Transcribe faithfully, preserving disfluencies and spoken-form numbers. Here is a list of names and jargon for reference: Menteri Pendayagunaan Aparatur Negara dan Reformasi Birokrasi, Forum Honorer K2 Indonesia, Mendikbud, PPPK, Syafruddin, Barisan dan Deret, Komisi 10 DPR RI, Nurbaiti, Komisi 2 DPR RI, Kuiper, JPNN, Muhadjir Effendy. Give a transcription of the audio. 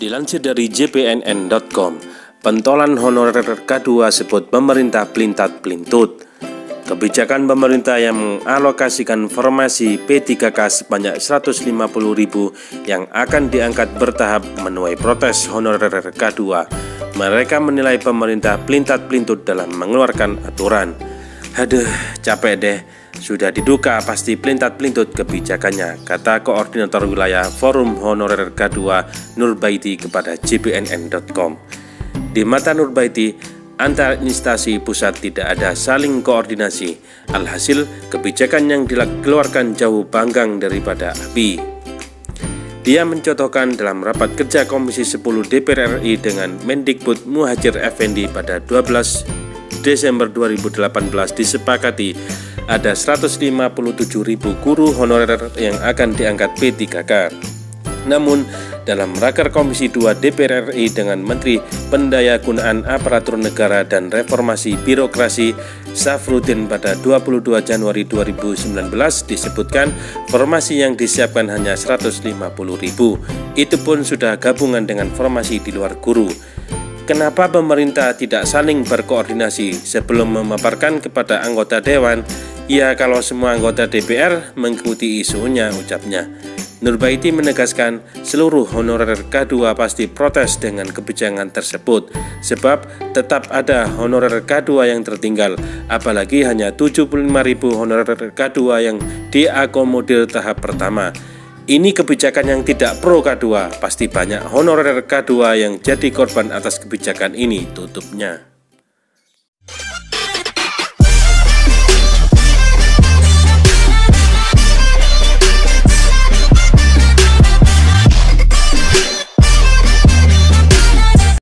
Dilansir dari J P N N dot com, pentolan honorer K dua sebut pemerintah pelintat-pelintut. Kebijakan pemerintah yang mengalokasikan formasi P tiga K sebanyak seratus lima puluh ribu yang akan diangkat bertahap menuai protes honorer K dua. Mereka menilai pemerintah pelintat-pelintut dalam mengeluarkan aturan. Aduh, capek deh. Sudah diduga pasti pelintat-pelintut kebijakannya, kata Koordinator Wilayah Forum Honorer K dua Nurbaiti kepada J P N N dot com. Di mata Nurbaiti, antar instansi pusat tidak ada saling koordinasi. Alhasil, kebijakan yang dikeluarkan jauh panggang daripada api. Dia mencontohkan dalam rapat kerja Komisi sepuluh D P R R I dengan Mendikbud Muhadjir Effendy pada dua belas Desember dua ribu delapan belas disepakati ada seratus lima puluh tujuh ribu guru honorer yang akan diangkat P tiga K. Namun, dalam raker Komisi dua D P R R I dengan Menteri Pendayagunaan Aparatur Negara dan Reformasi Birokrasi Syafruddin pada dua puluh dua Januari dua ribu sembilan belas disebutkan formasi yang disiapkan hanya seratus lima puluh ribu. Itu pun sudah gabungan dengan formasi di luar guru. Kenapa pemerintah tidak saling berkoordinasi sebelum memaparkan kepada anggota dewan? Ya, kalau semua anggota D P R mengikuti isunya, ucapnya. Nurbaiti menegaskan seluruh honorer K dua pasti protes dengan kebijakan tersebut, sebab tetap ada honorer K dua yang tertinggal, apalagi hanya tujuh puluh lima ribu honorer K dua yang diakomodir tahap pertama. Ini kebijakan yang tidak pro K dua, pasti banyak honorer K dua yang jadi korban atas kebijakan ini, tutupnya.